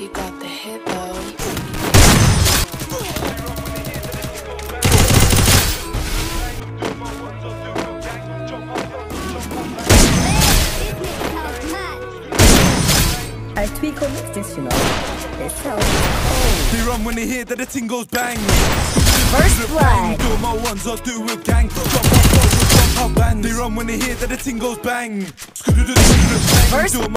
You got the hit though. I tweak on this, you know. It sounds cold. They run when they hear that the thing goes bang. First flag. Do my ones or do a gang. Jump up, bands. They run when they hear that the thing goes bang. First